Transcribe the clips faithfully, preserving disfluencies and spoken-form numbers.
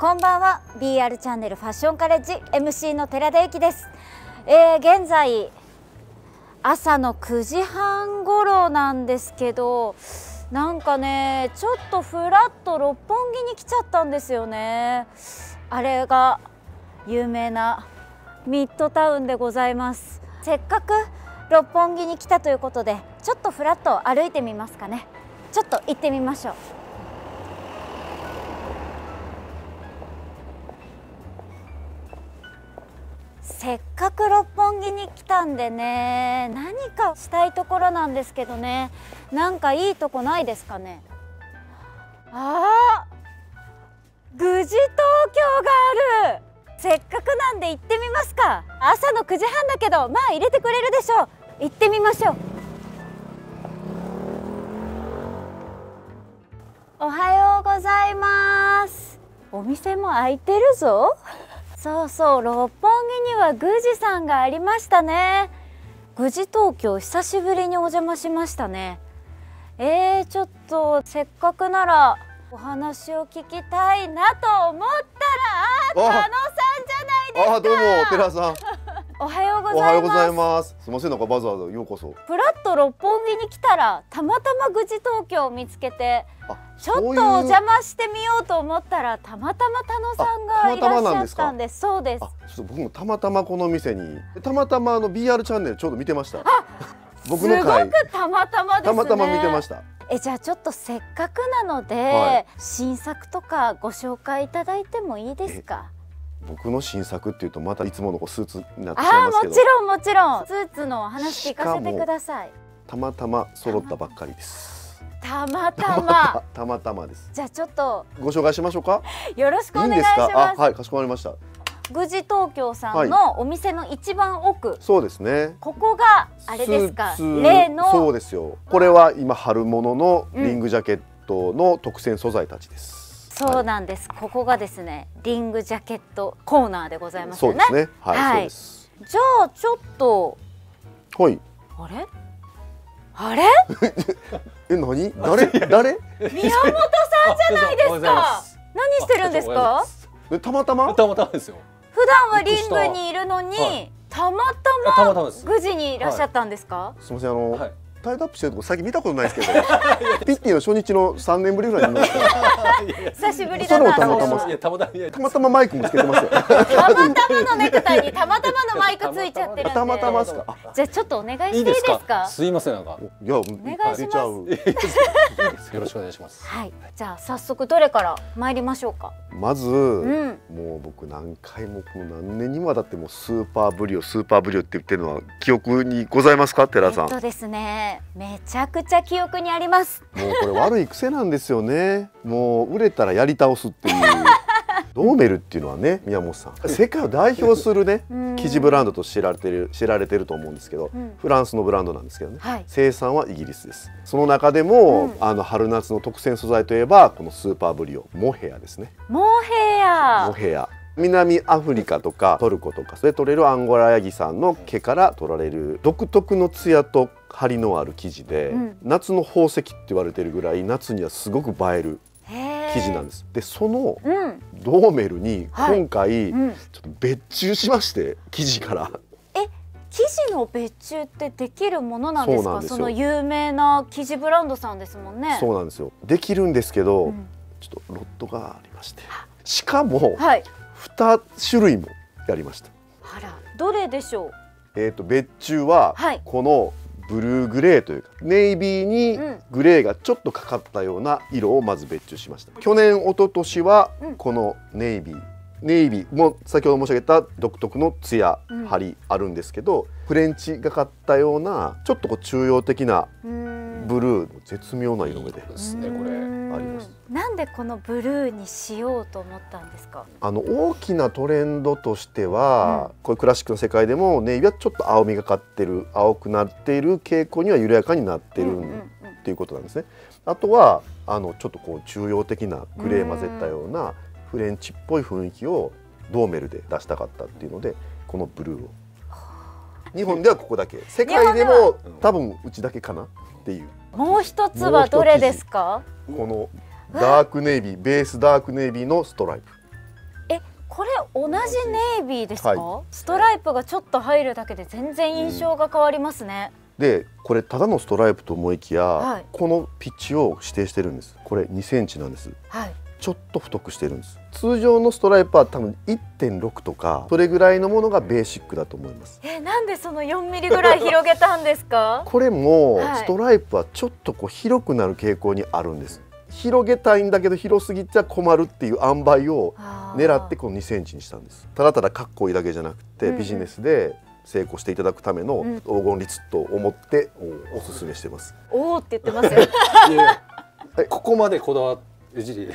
こんばんは。 ビーアール チャンネルファッションカレッジ エムシー の寺田由紀です。えー、現在朝のくじはん頃なんですけど、なんかねちょっとふらっと六本木に来ちゃったんですよね。あれが有名なミッドタウンでございます。せっかく六本木に来たということで、ちょっとふらっと歩いてみますかね。ちょっと行ってみましょう。せっかく六本木に来たんでね、何かしたいところなんですけどね、なんかいいとこないですかね。あー、ぐじ東京がある。せっかくなんで行ってみますか。朝のくじはんだけど、まあ入れてくれるでしょう。行ってみましょう。おはようございます。お店も開いてるぞ。そうそう、六本木にはぐじさんがありましたね。ぐじ東京、久しぶりにお邪魔しましたね。えー、ちょっとせっかくならお話を聞きたいなと思ったら、あ、狩野さんじゃないですか。あ、どうも、寺さん。おはようございます。おはようございます。すみません、なんかわざわざようこそ。プラッと六本木に来たら、たまたまぐじ東京を見つけて、ちょっとお邪魔してみようと思ったら、たまたま田野さんがいらっしゃったんです。そうです。ちょっと僕もたまたまこの店に、たまたまあの ビーアール チャンネルちょうど見てました。僕の回。すごくたまたまですね。たまたま見てました。え、じゃあちょっとせっかくなので、はい、新作とかご紹介いただいてもいいですか。僕の新作っていうとまたいつものスーツになってしまいますけど。あ、もちろんもちろん、スーツの話聞かせてください。たまたま揃ったばっかりです。たまたま。たまたまです。じゃあちょっとご紹介しましょうか。よろしくお願いします。いいんですか。あ、はい、かしこまりました。ぐじ東京さんのお店の一番奥、はい、そうですね。ここがあれですか、例の。そうですよ。これは今春物のリングジャケットの特選素材たちです。うん、そうなんです。ここがですね、リングジャケットコーナーでございますよね。そうですね。はい、そうです。じゃあちょっと、はい。あれ？あれ？え、何？誰？誰？宮本さんじゃないですか。何してるんですか？え、たまたま？たまたまですよ。普段はリングにいるのに、たまたまぐじにいらっしゃったんですか？すみません、あのタイドアップしてるとこ最近見たことないですけど、ピッティの初日のさんねんぶりぐらいになりました。久しぶりだな。たまたまたまマイクもつけてますよ。たまたまのネクタイにたまたまのマイクついちゃってるんで。たまたまですか。じゃあちょっとお願いしていいですか。すいません、なんか。いや、お願いします。よろしくお願いします。はい。じゃあ早速どれから参りましょうか。まず、もう僕何回もこの何年にもわたってもうスーパーブリオスーパーブリオって言ってるのは記憶にございますか、寺さん。そうですね。めちゃくちゃ記憶にあります。もうこれ悪い癖なんですよね。もう売れたらやり倒すっていうドーメルっていうのはね、宮本さん世界を代表するね生地ブランドと知られてる知られてると思うんですけど、うん、フランスのブランドなんですけどね、はい、生産はイギリスです。その中でも、うん、あの春夏の特選素材といえばこのスーパーブリオモヘアですね。モヘア、モヘア、南アフリカとかトルコとかそれ取れるアンゴラヤギさんの毛から取られる独特のツヤと張りのある生地で、うん、夏の宝石って言われてるぐらい夏にはすごく映える生地なんです。でそのドーメルに今回ちょっと別注しまして、生地から。生地の別注ってできるものなんですか。その有名な生地ブランドさんですもんね。そうなんですよ。できるんですけど、うん、ちょっとロットがありまして、しかも、はい、にしゅるいもやりました。あら、どれでしょう。えっと別注はこのブルーグレーというか、ネイビーにグレーがちょっとかかったような色をまず別注しました。去年一昨年はこのネイビー、ネイビーも先ほど申し上げた独特のツヤ張りあるんですけど、フレンチがかったようなちょっとこう中庸的なブルー、絶妙な色目でですね、これ。あります。なんでこのブルーにしようと思ったんですか。あの大きなトレンドとしては、うん、こういうクラシックの世界でもネイビーはちょっと青みがかってる、青くなっている傾向には緩やかになってるっていうことなんですね。あとはあのちょっとこう中庸的なグレー混ぜたようなフレンチっぽい雰囲気をドーメルで出したかったっていうので、このブルーを日本ではここだけ、世界でも多分うちだけかなっていう。もう一つはどれですか。このダークネイビー、ベースダークネイビーのストライプ。同じネイビーですか、はい、ストライプがちょっと入るだけで全然印象が変わりますね。うん、でこれただのストライプと思いきや、はい、このピッチを指定してるんです。これにセンチなんです、はい、ちょっと太くしてるんです。通常のストライプは多分 いってんろく とかそれぐらいのものがベーシックだと思います。えなんでそのよんミリぐらい広げたんですか？これもストライプはちょっとこう広くなる傾向にあるんです。広げたいんだけど広すぎちゃ困るっていう塩梅を狙ってこのにセンチにしたんです。ただただかっこいいだけじゃなくてビジネスで成功していただくための黄金律と思っておすすめしてます。うん、おーって言ってますよここまでこだわってじ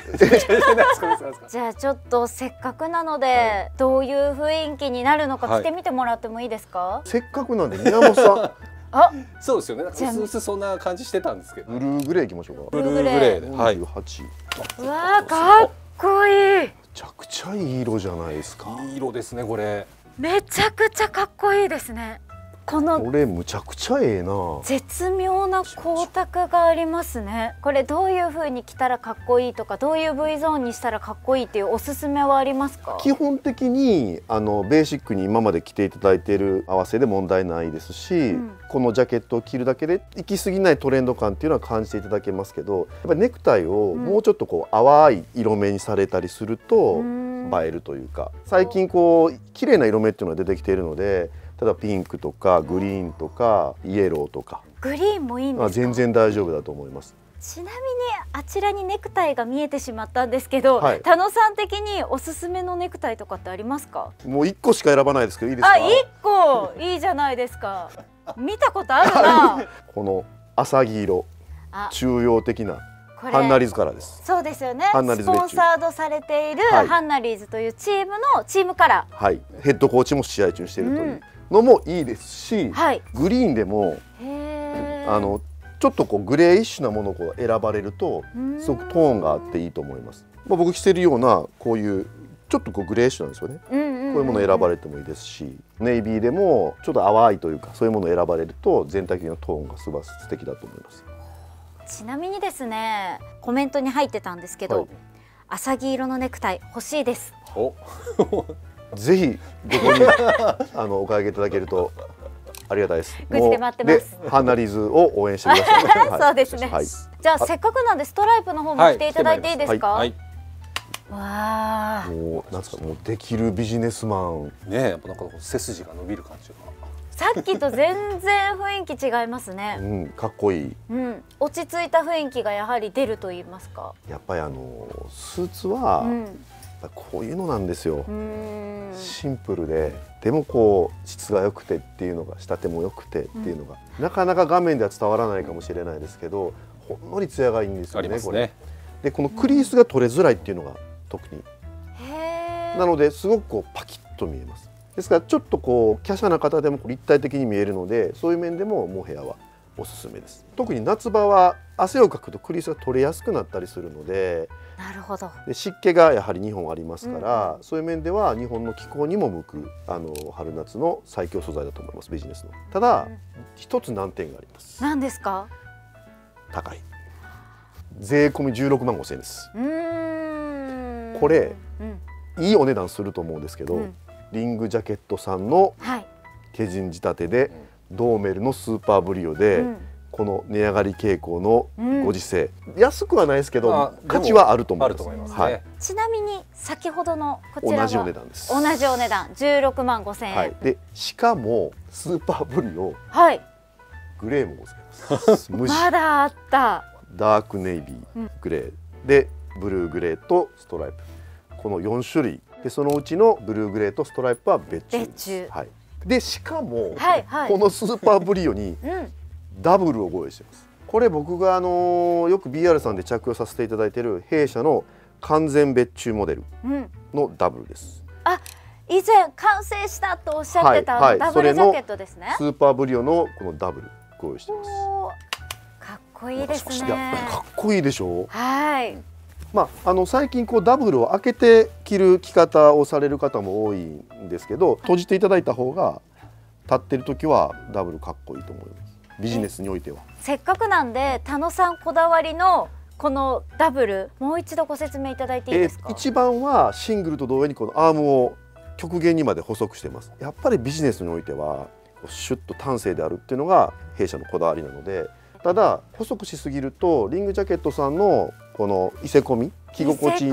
ゃあちょっとせっかくなので、はい、どういう雰囲気になるのか着てみてもらってもいいですか？はい、せっかくなんで宮本さんあ、そうですよね。なんか薄々そんな感じしてたんですけど。ブルーグレーいきましょうか。ブルーグレーで、はい。うわー、かっこいい。めちゃくちゃいい色じゃないですか。いい色ですね、これ。めちゃくちゃかっこいいですね。このこれむちゃくちゃええな。絶妙な光沢がありますね。これどういう風に着たらかっこいいとか、どういう V ゾーンにしたらかっこいいっていうおすすめはありますか？基本的にあのベーシックに今まで着ていただいている合わせで問題ないですし、うん、このジャケットを着るだけで行き過ぎないトレンド感っていうのは感じていただけますけど、やっぱりネクタイをもうちょっとこう淡い色目にされたりすると、うん、映えるというか、最近こう綺麗な色目っていうのが出てきているので。ただピンクとかグリーンとかイエローとか。グリーンもいいんですか？全然大丈夫だと思います。ちなみにあちらにネクタイが見えてしまったんですけど、はい、田野さん的におすすめのネクタイとかってありますか？もういっこしか選ばないですけどいいですか？あ、いっこいいじゃないですか見たことあるなこの浅黄色中央的なハンナリーズカラーです。そうですよね。スポンサードされているハンナリーズというチームのチームカラー、はい、ヘッドコーチも試合中にしているという、うんのもいいですし、はい、グリーンでもあのちょっとこうグレーイッシュなものを選ばれるとすごくトーンがあっていいと思います。まあ、僕着てるようなこういうちょっとこうグレーイッシュなんですよね。こういうものを選ばれてもいいですし、ネイビーでもちょっと淡いというかそういうものを選ばれると全体的なトーンがすば素敵だと思います。ちなみにですね、コメントに入ってたんですけど、はい、浅黄色のネクタイ欲しいです。おぜひどこにあのお買い上げいただけるとありがたいです。グッズで待ってます。ハンナリーズを応援してください。そうですね。はい、じゃあせっかくなんでストライプの方も着ていただいていいですか？はい。わあ。もうなんかもうできるビジネスマンね。やっぱなんか背筋が伸びる感じが。さっきと全然雰囲気違いますね。うん、かっこいい。うん、落ち着いた雰囲気がやはり出ると言いますか。やっぱりあのスーツは。うんこういうのなんですよ。シンプルででもこう質が良くてっていうのが仕立ても良くてっていうのが、うん、なかなか画面では伝わらないかもしれないですけどほんのりツヤがいいんですよね。ありますね。これでこのクリースが取れづらいっていうのが特に、うん、なのですごくこうパキッと見えます。ですからちょっとこう華奢な方でも立体的に見えるのでそういう面でもモヘアはおすすめです。特に夏場は汗をかくとクリースが取れやすくなったりするので。なるほど。で湿気がやはり日本ありますから、うん、そういう面では日本の気候にも向くあの春夏の最強素材だと思います。ビジネスのただ、うん、一つ難点があります。何ですか？高い。税込みじゅうろくまんごせんえんです。うーんこれ、うん、いいお値段すると思うんですけど、うん、リングジャケットさんの手順仕立てで、はい、ドーメルのスーパーブリオで、うんこの値上がり傾向のご時世、うん、安くはないですけど価値はあると思います。ちなみに先ほどのこちらは同じお値段です。同じお値段じゅうろくまんごせんえん、はい、でしかもスーパーブリオ、はい、グレーもございます。まだあった。ダークネイビーグレーでブルーグレーとストライプこのよんしゅるいでそのうちのブルーグレーとストライプは別注です。別注、はい、でしかも、はいはい、このスーパーブリオに、うんダブルをご用意しています。これ僕があのよく ビーアール さんで着用させていただいている弊社の完全別注モデルのダブルです、うん、あ以前完成したとおっしゃってた、はいはい、ダブルジャケットですね。スーパーブリオのこのダブルご用意しています。かっこいいですね。かっこいいでしょう。はいまあ、あの最近こうダブルを開けて着る着方をされる方も多いんですけど閉じていただいた方が立ってる時はダブルかっこいいと思います。ビジネスにおいてはせっかくなんで田野さんこだわりのこのダブルもう一度ご説明いただいていいですか？え一番はシングルと同様にこのアームを極限にまで細くしてます。やっぱりビジネスにおいてはシュッと端正であるっていうのが弊社のこだわりなので、ただ細くしすぎるとリングジャケットさんのこの伊勢込み着心地、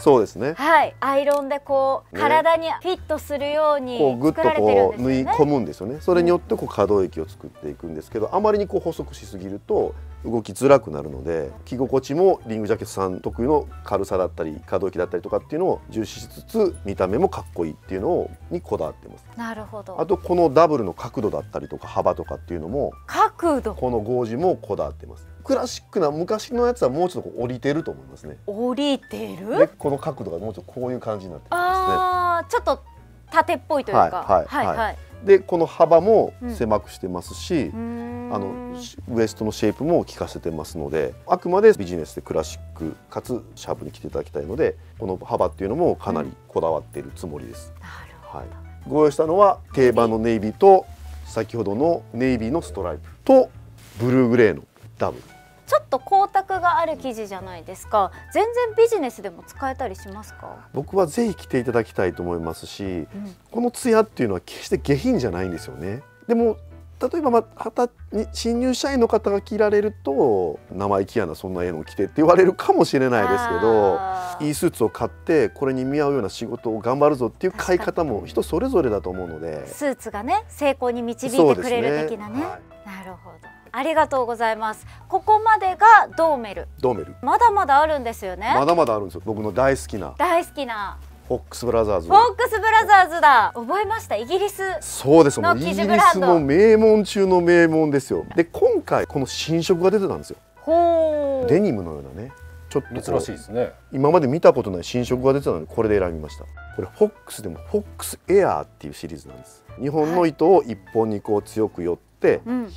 そうですね、はい、アイロンでこう、ね、体にフィットするように作られてるんですよね。こうグッとこう縫い込むんですよね。それによってこう可動域を作っていくんですけど、あまりにこう細くしすぎると動きづらくなるので、着心地もリングジャケットさん特有の軽さだったり可動域だったりとかっていうのを重視しつつ、見た目もかっこいいっていうのにこだわってます。なるほど。あとこのダブルの角度だったりとか幅とかっていうのも、角度、このゴージもこだわってます。クラシックな昔のやつはもうちょっとこう降りてると思いますね。降りてる？でこの角度がもうちょっとこういう感じになってますね。ああ、ちょっと縦っぽいというか。はいはいはい。はい、でこの幅も狭くしてますし、うん、あのウエストのシェイプも効かせてますので、あくまでビジネスでクラシックかつシャープに着ていただきたいので、この幅っていうのもかなりこだわっているつもりです。うん、なるほど。はい。ご用意したのは定番のネイビーと先ほどのネイビーのストライプとブルーグレーのダブル。ちょっと光沢がある生地じゃないですか。全然ビジネスでも使えたりしますか？僕はぜひ着ていただきたいと思いますし、うん、このツヤっていうのは決して下品じゃないんですよね。でも例えば、まあ、新入社員の方が着られると生意気やなそんなええの着てって言われるかもしれないですけど、いいスーツを買ってこれに見合うような仕事を頑張るぞっていう買い方も人それぞれだと思うので、スーツがね成功に導いてくれる的なね。ね、はい、なるほど。ありがとうございます。ここまでがドーメル。ドーメル。まだまだあるんですよね。まだまだあるんですよ。僕の大好きな。大好きな。フォックスブラザーズ。フォックスブラザーズだ。覚えました。イギリス。そうです。もうイギリスの名門中の名門ですよ。で、今回この新色が出てたんですよ。ほう。デニムのようなね。ちょっと珍しいですね。今まで見たことない新色が出てたので、これで選びました。これフォックスでもフォックスエアーっていうシリーズなんです。日本の糸を一本にこう強くよって。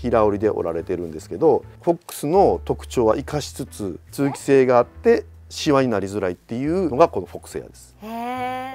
平織りで織られてるんですけど、フォックスの特徴は生かしつつ通気性があってシワになりづらいっていうのがこのフォックスエアです。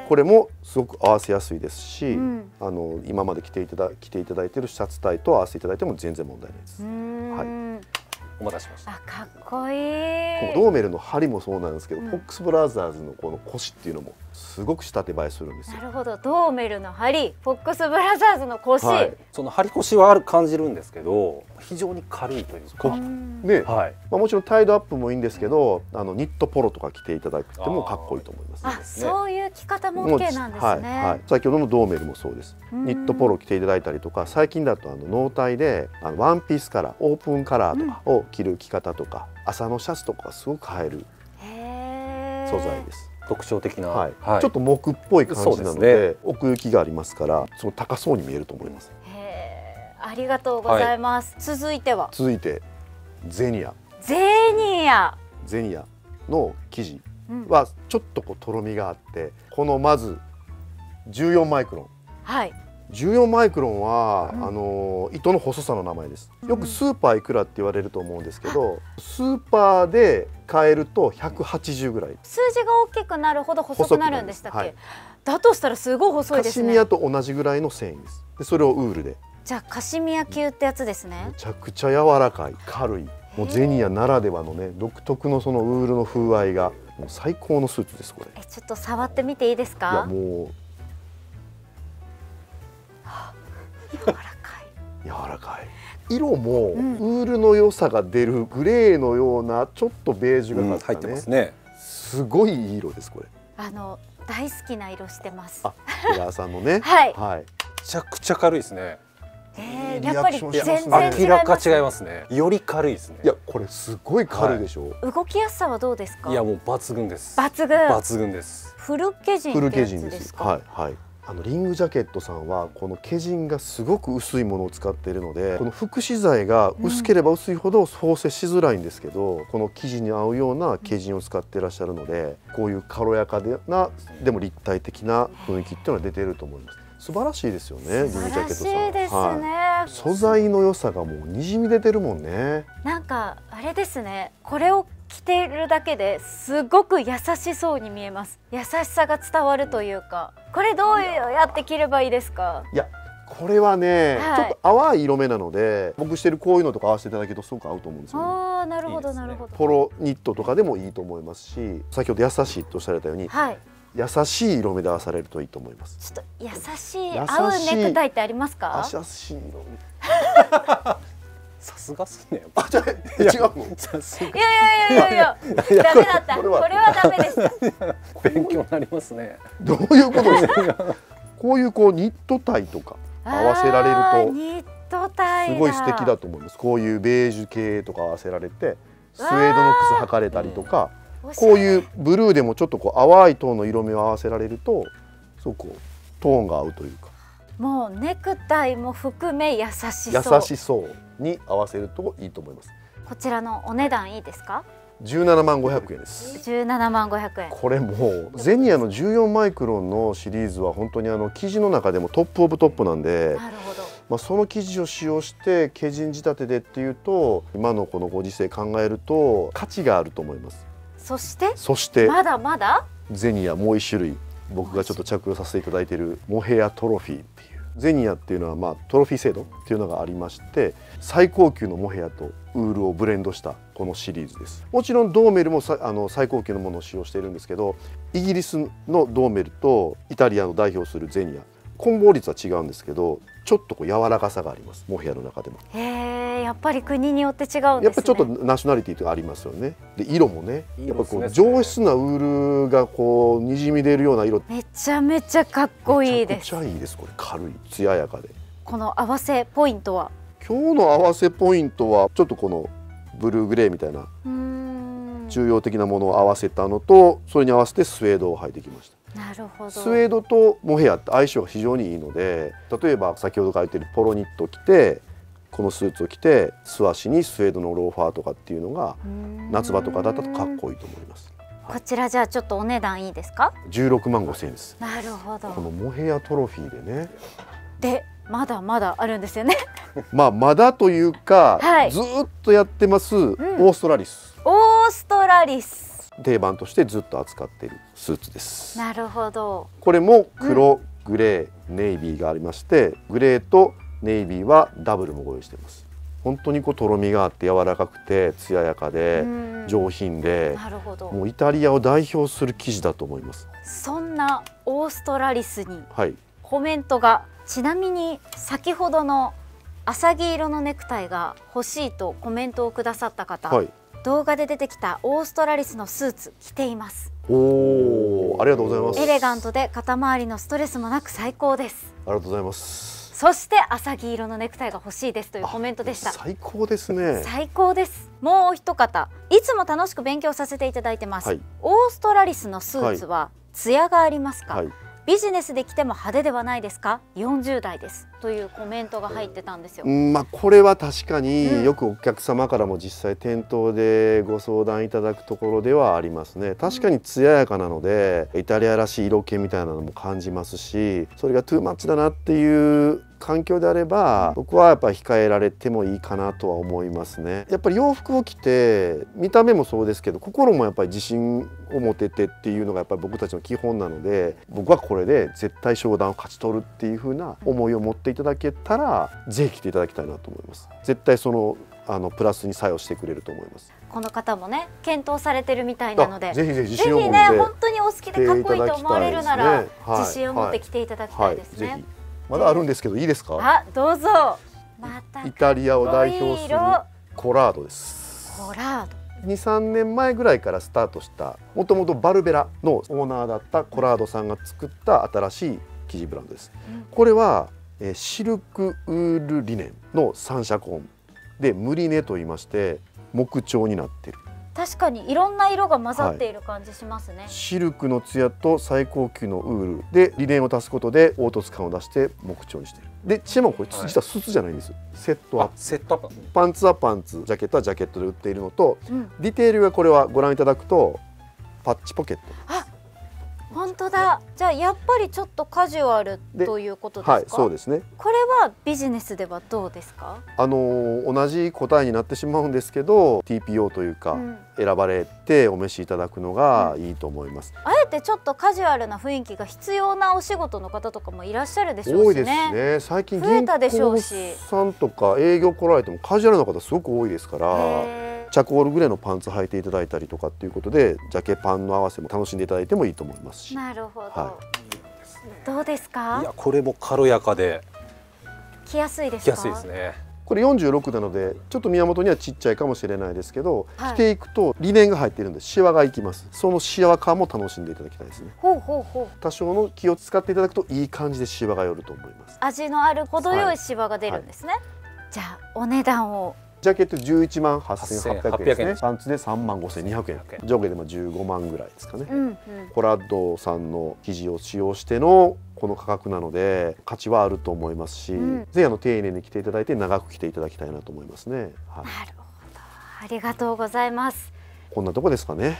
これもすごく合わせやすいですし、うん、あの今まで着ていただ着ていただいてるシャツ体と合わせていただいても全然問題ないです。はい、お待たせしました。あ、かっこいい。このドーメルの針もそうなんですけど、うん、フォックスブラザーズのこの腰っていうのもすごく仕立て映えするんですよ。なるほど。ドーメルの針、フォックスブラザーズの腰、はい、その針腰はある感じるんですけど、非常に軽いというかね、はい、まあもちろんタイドアップもいいんですけど、あのニットポロとか着ていただくってもかっこいいと思います。あ、そういう着方も OK なんですね。はいはい、先ほどのドーメルもそうです。ニットポロ着ていただいたりとか、最近だとあのノータイであのワンピースカラー、オープンカラーとかを着る着方とか、うん、朝のシャツとかすごく映える素材です。特徴的な、はいはい、ちょっと木っぽい感じなので、ね、奥行きがありますからその高そうに見えると思います。へー、ありがとうございます、はい、続いては続いてゼニアゼニアゼニアの生地はちょっとこうとろみがあって、うん、このまずじゅうよんマイクロン、はい、じゅうよんマイクロンは、うん、あの糸の細さの名前です。よくスーパーいくらって言われると思うんですけど、うん、スーパーで変えるとひゃくはちじゅうぐらい。数字が大きくなるほど細くなるんでしたっけ？はい、だとしたらすごい細いですね。カシミヤと同じぐらいの繊維です。で、それをウールで。じゃあカシミヤ級ってやつですね。めちゃくちゃ柔らかい、軽い。もうゼニアならではのね、独特のそのウールの風合いがもう最高のスーツですこれ。え、ちょっと触ってみていいですか？いや、もう柔らかい。柔らかい。色もウールの良さが出るグレーのようなちょっとベージュが入ってますね。すごいいい色ですこれ。あの大好きな色してます。あ、小川さんのね。はい。めちゃくちゃ軽いですね。ええ、やっぱり全然違います。明らか違いますね。より軽いですね。いや、これすごい軽いでしょ。動きやすさはどうですか？いや、もう抜群です。抜群。抜群です。フルケジン。フルケジンです。はいはい。あのリングジャケットさんはこの毛塵がすごく薄いものを使っているので、この副資材が薄ければ薄いほど縫製しづらいんですけど、うん、この生地に合うような毛塵を使っていらっしゃるので、こういう軽やかでなでも立体的な雰囲気っていうのは出ていると思います。素晴らしいですよね。リングジャケットさん。素晴らしいですね。はい、素材の良さがもうにじみ出てるもんね。なんかあれですね。これを着ているだけですごく優しそうに見えます。優しさが伝わるというか。これどうやって着ればいいですか？いや、これはね、はい、ちょっと淡い色目なので、僕してるこういうのとか合わせていただけるとすごく合うと思うんですよね。ああ、なるほどなるほど。ポロニットとかでもいいと思いますし、先ほど優しいとおっしゃられたように、はい、優しい色目で合わされるといいと思います。ちょっと優しい合うネクタイってありますか？優しい色目。さすがっすね。あ、じゃあ違うの。さすが。いやいやいやいやいや。ダメだった。これはダメでした。勉強になりますね。どういうことですか。こういうこうニットタイとか合わせられるとニットタイすごい素敵だと思います。こういうベージュ系とか合わせられてスウェードの靴履かれたりとか、こういうブルーでもちょっとこう淡いトーンの色目を合わせられるとすごくトーンが合うというか。もうネクタイも含め優しそう。優しそう。に合わせるといいと思います。こちらのお値段いいですか？じゅうななまんごひゃくえんです。じゅうななまんごひゃくえん。これもゼニアのじゅうよんマイクロンのシリーズは本当にあの生地の中でもトップオブトップなんで。なるほど。まあその生地を使用して毛人仕立てでっていうと今のこのご時世考えると価値があると思います。そして。そして。まだまだ。ゼニアもう一種類僕がちょっと着用させていただいているモヘアトロフィーっていう。ゼニアっていうのは、まあ、トロフィー制度っていうのがありまして、最高級のモヘアとウールをブレンドしたこのシリーズです。もちろんドーメルもさあの最高級のものを使用しているんですけど、イギリスのドーメルとイタリアを代表するゼニア、混合率は違うんですけどちょっとこう柔らかさがあります、モヘアの中でも。へえ、やっぱり国によって違うんですね。やっぱりちょっとナショナリティとかありますよね。で色もね、やっぱこう上質なウールがこうにじみ出るような色、めちゃめちゃかっこいいです。めちゃくちゃいいです。これ軽い、艶やかで。この合わせポイントは、今日の合わせポイントはちょっとこのブルーグレーみたいな中庸的なものを合わせたのと、それに合わせてスウェードを履いてきました。なるほど。スウェードとモヘアって相性が非常にいいので、例えば先ほど書いてるポロニットを着てこのスーツを着て素足にスウェードのローファーとかっていうのが夏場とかだったらかっこいいと思います、はい、こちらじゃあちょっとお値段いいですか？じゅうろくまんごせんえんです。なるほど。このモヘアトロフィーでね、でまだまだあるんですよねまあまだというか、はい、ずっとやってます、うん、オーストラリス。オーストラリス定番としてずっと扱っているスーツです。なるほど。これも黒、うん、グレー、ネイビーがありまして、グレーとネイビーはダブルもご用意しています。本当にこうとろみがあって柔らかくて艶やかで上品で、なるほど。もうイタリアを代表する生地だと思います。そんなオーストラリスにコメントが、はい、ちなみに先ほどの浅黄色のネクタイが欲しいとコメントをくださった方。はい、動画で出てきたオーストラリスのスーツ着ています。おお、ありがとうございます。エレガントで肩周りのストレスもなく最高です。ありがとうございます。そして浅黄色のネクタイが欲しいですというコメントでした。最高ですね。最高です。もう一方、いつも楽しく勉強させていただいてます。はい、オーストラリスのスーツは艶がありますか？はいはい、ビジネスで着ても派手ではないですか？よんじゅうだいですというコメントが入ってたんですよ。うん、まあこれは確かによくお客様からも実際店頭でご相談いただくところではありますね。確かに艶やかなのでイタリアらしい色気みたいなのも感じますし、それがトゥーマッチだなっていう環境であれば僕はやっぱ控えられてもいいかなとは思いますね。やっぱり洋服を着て見た目もそうですけど心もやっぱり自信を持ててっていうのがやっぱり僕たちの基本なので、僕はこれで絶対商談を勝ち取るっていう風な思いを持っていただけたらぜひ来ていただきたいなと思います。絶対そのあのプラスに作用してくれると思います。この方もね検討されてるみたいなので、ぜひぜひ自信を持って、ぜひね本当にお好きでかっこいいと思われるなら自信を持って来ていただきたいですね。まだあるんですけどいいですか？あ、どうぞ。またイタリアを代表するコラードです。コラード。に、さんねんまえぐらいからスタートした、もともとバルベラのオーナーだったコラードさんが作った新しい生地ブランドです。うん、これはシルクウールリネンの三色温でムリネと言いまして木調になっている。確かにいろんな色が混ざっている感じしますね。はい、シルクの艶と最高級のウールでリネンを足すことで凹凸感を出して木調にしている。でちなみにこれ実はスーツじゃないんですよ。セットアップ。セットアップ。パンツはパンツ、ジャケットはジャケットで売っているのと、うん、ディテールがこれはご覧いただくとパッチポケット。あ、本当だ。じゃあやっぱりちょっとカジュアルということですか？はい、そうですね。これはビジネスではどうですか？あのー、同じ答えになってしまうんですけど ティーピーオー というか、うん、選ばれてお召しいただくのがいいと思います。うん、あえてちょっとカジュアルな雰囲気が必要なお仕事の方とかもいらっしゃるでしょうしね。多いですね。最近銀行さんとか営業来られてもカジュアルな方すごく多いですから。チャコールグレーのパンツ履いていただいたりとかっていうことで、ジャケパンの合わせも楽しんでいただいてもいいと思いますし。なるほど、はい、いいですね。どうですか？いや、これも軽やかで着やすいですか？着やすいですね。これよんじゅうろくなのでちょっと宮本にはちっちゃいかもしれないですけど、はい、着ていくとリネンが入っているんでシワがいきます。そのシワ感も楽しんでいただきたいですね。ほうほうほう。多少の気を使っていただくといい感じでシワが寄ると思います。味のある程よいシワが出るんですね、はいはい、じゃあお値段を。ジャケットじゅういちまんはっせんはっぴゃくえんですね。パンツでさんまんごせんにひゃくえん、上下でもじゅうごまんぐらいですかね、うんうん、コラッドさんの生地を使用してのこの価格なので価値はあると思いますし、うん、ぜひあの丁寧に着ていただいて長く着ていただきたいなと思いますね、はい、なるほど、ありがとうございます。こんなとこですかね。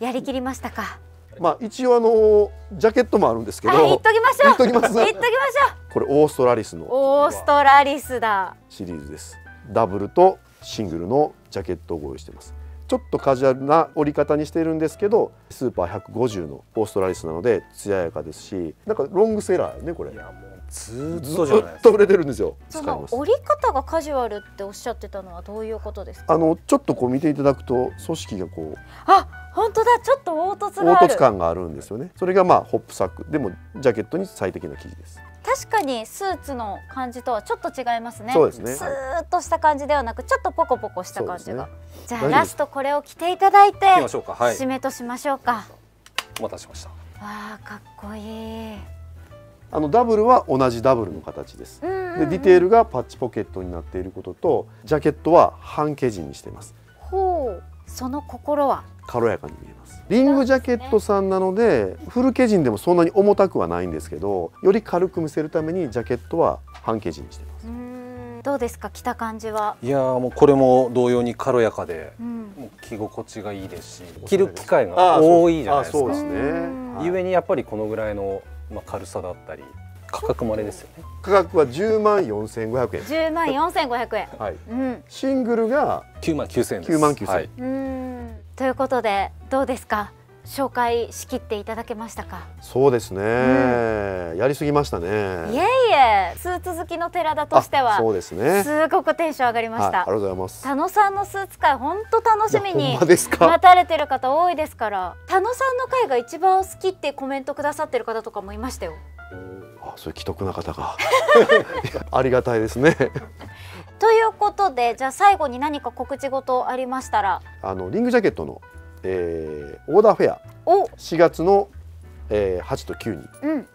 やりきりましたか？まあ一応あのジャケットもあるんですけど、言っときましょう、言っときましょうこれオーストラリスのオーストラリスだシリーズです。ダブルとシングルのジャケットをご用意しています。ちょっとカジュアルな折り方にしているんですけど、スーパーひゃくごじゅうのオーストラリスなので艶やかですし、なんかロングセラーねこれ。いやもうずっとじゃないですか。ずっと売れてるんですよ。その折り方がカジュアルっておっしゃってたのはどういうことですか？あのちょっとこう見ていただくと組織がこう、あ、本当だ、ちょっと凹凸がある、凹凸感があるんですよね。それがまあホップサックでもジャケットに最適な生地です。確かにスーツの感じとはちょっと違いますね。そうですね。スーッとした感じではなく、ちょっとポコポコした感じが。ね、じゃあラストこれを着ていただいて、はい、締めとしましょうか。お待たせしました。わあ、かっこいい。あのダブルは同じダブルの形です。で、ディテールがパッチポケットになっていることと、ジャケットは半生地にしています。ほう、その心は。軽やかに見えます。リングジャケットさんなので、フル生地でもそんなに重たくはないんですけど、より軽く見せるためにジャケットは半生地にしてます。どうですか、着た感じは？いやー、もうこれも同様に軽やかで、うん、着心地がいいですし、着る機会が多いじゃないですか。そうですね。ゆえにやっぱりこのぐらいのまあ軽さだったり。価格もあれですよね。価格はじゅうまんよんせんごひゃくえん。じゅうまんよんせんごひゃくえん。はい。うん。シングルがきゅうまんきゅうせんえんです。きゅうまんきゅうせんえん。うん。ということでどうですか？紹介しきっていただけましたか？そうですね。うん、やりすぎましたね。いえいえ、スーツ好きの寺田としては、そうですね。すごくテンション上がりました。はい、ありがとうございます。田野さんのスーツ会、本当楽しみに待たれてる方多いですから、田野さんの会が一番好きってコメントくださってる方とかもいましたよ。あ、そういう奇特な方がありがたいですね。ということで、じゃあ最後に何か告知事ありましたら、あのリングジャケットの、えー、オーダーフェアしがつの、えー、はちとくに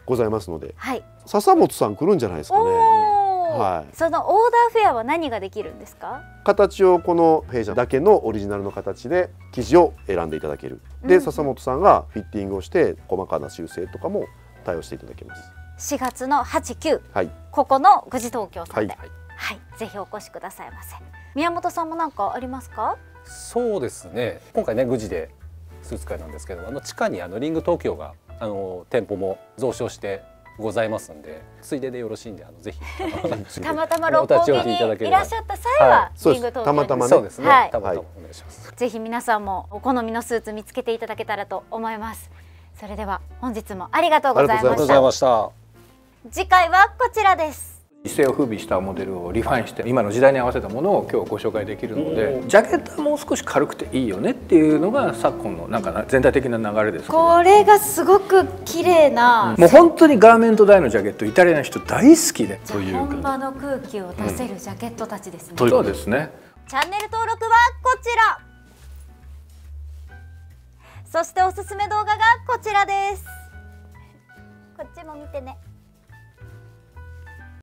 ございますので、うん、はい、笹本さん来るんじゃないですかね。はい、そのオーダーフェアは何ができるんですか？形をこの弊社だけのオリジナルの形で生地を選んでいただける。で、うん、笹本さんがフィッティングをして細かな修正とかも対応していただけます。しがつのはち、きゅう、はい、ここのぐじ東京さんで、はい、はい、ぜひお越しくださいませ。宮本さんも何かありますか？そうですね。今回ね、ぐじでスーツ会なんですけど、あの地下にあのリング東京があの店舗も増床してございますんで、ついででよろしいんで、あのぜひたまたま六本木にいらっしゃった際はリング東京、たまたまそうですね。はい、たまたまお願いします。ぜひ皆さんもお好みのスーツ見つけていただけたらと思います。それでは本日もありがとうございました。ありがとうございました。次回はこちらです。一世を風靡したモデルをリファインして今の時代に合わせたものを今日ご紹介できるので、ジャケットはもう少し軽くていいよねっていうのが昨今のなんか全体的な流れです。これがすごく綺麗な、もう本当にガーメント大のジャケット、イタリアの人大好きで、本場の空気を出せるジャケットたちですね。そうですね。チャンネル登録はこちら、そしておすすめ動画がこちらです。こっちも見てね。